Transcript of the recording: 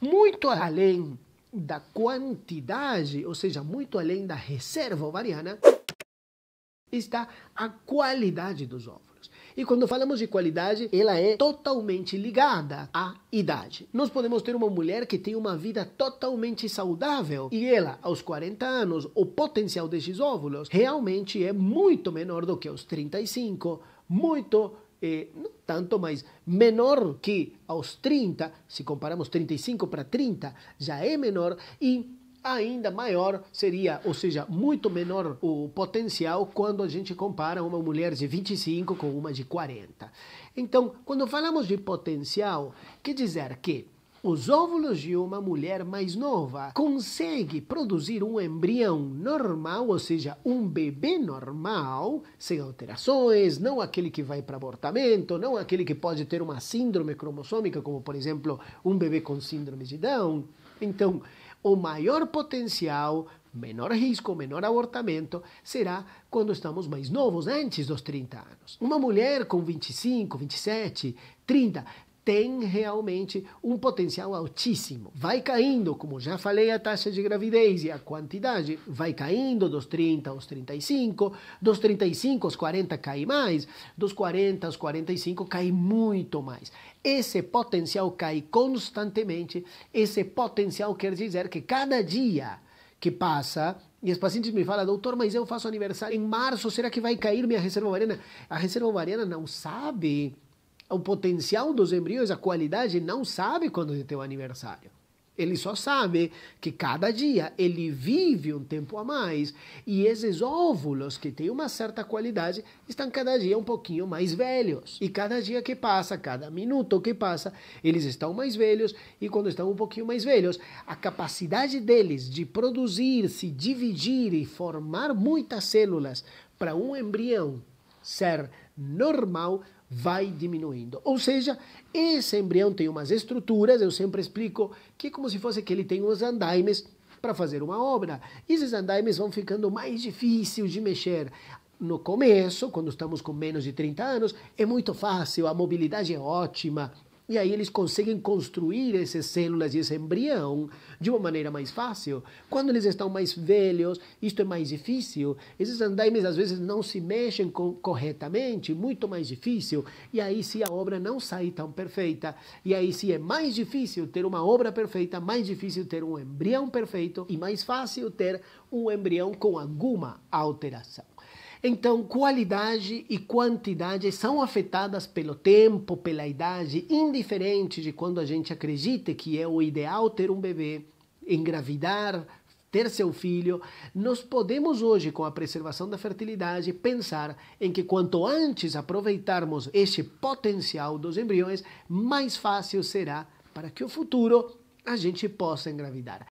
muito além da quantidade, ou seja, muito além da reserva ovariana, está a qualidade dos óvulos. E quando falamos de qualidade, ela é totalmente ligada à idade. Nós podemos ter uma mulher que tem uma vida totalmente saudável e ela, aos 40 anos, o potencial desses óvulos realmente é muito menor do que aos 35, muito não tanto, mas menor que aos 30, se comparamos 35 para 30, já é menor e ainda maior seria, ou seja, muito menor o potencial quando a gente compara uma mulher de 25 com uma de 40. Então, quando falamos de potencial, quer dizer que os óvulos de uma mulher mais nova consegue produzir um embrião normal, ou seja, um bebê normal, sem alterações, não aquele que vai para abortamento, não aquele que pode ter uma síndrome cromossômica, como, por exemplo, um bebê com síndrome de Down. Então, o maior potencial, menor risco, menor abortamento, será quando estamos mais novos, antes dos 30 anos. Uma mulher com 25, 27, 30, tem realmente um potencial altíssimo. Vai caindo, como já falei, a taxa de gravidez e a quantidade, vai caindo dos 30 aos 35, dos 35 aos 40 cai mais, dos 40 aos 45 cai muito mais. Esse potencial cai constantemente, esse potencial quer dizer que cada dia que passa, e as pacientes me falam, doutor, mas eu faço aniversário em março, será que vai cair minha reserva ovariana? A reserva ovariana não sabe o potencial dos embriões, a qualidade, não sabe quando é teu aniversário. Ele só sabe que cada dia ele vive um tempo a mais e esses óvulos que têm uma certa qualidade estão cada dia um pouquinho mais velhos. E cada dia que passa, cada minuto que passa, eles estão mais velhos e quando estão um pouquinho mais velhos, a capacidade deles de produzir, se dividir e formar muitas células para um embrião ser normal vai diminuindo. Ou seja, esse embrião tem umas estruturas, eu sempre explico, que é como se fosse que ele tem uns andaimes para fazer uma obra. E esses andaimes vão ficando mais difíceis de mexer. No começo, quando estamos com menos de 30 anos, é muito fácil, a mobilidade é ótima. E aí eles conseguem construir essas células e esse embrião de uma maneira mais fácil. Quando eles estão mais velhos, isto é mais difícil. Esses andaimes às vezes não se mexem corretamente, muito mais difícil. E aí se a obra não sai tão perfeita, e aí se é mais difícil ter uma obra perfeita, mais difícil ter um embrião perfeito e mais fácil ter um embrião com alguma alteração. Então, qualidade e quantidade são afetadas pelo tempo, pela idade, indiferente de quando a gente acredita que é o ideal ter um bebê, engravidar, ter seu filho. Nós podemos hoje, com a preservação da fertilidade, pensar em que quanto antes aproveitarmos este potencial dos embriões, mais fácil será para que o futuro a gente possa engravidar.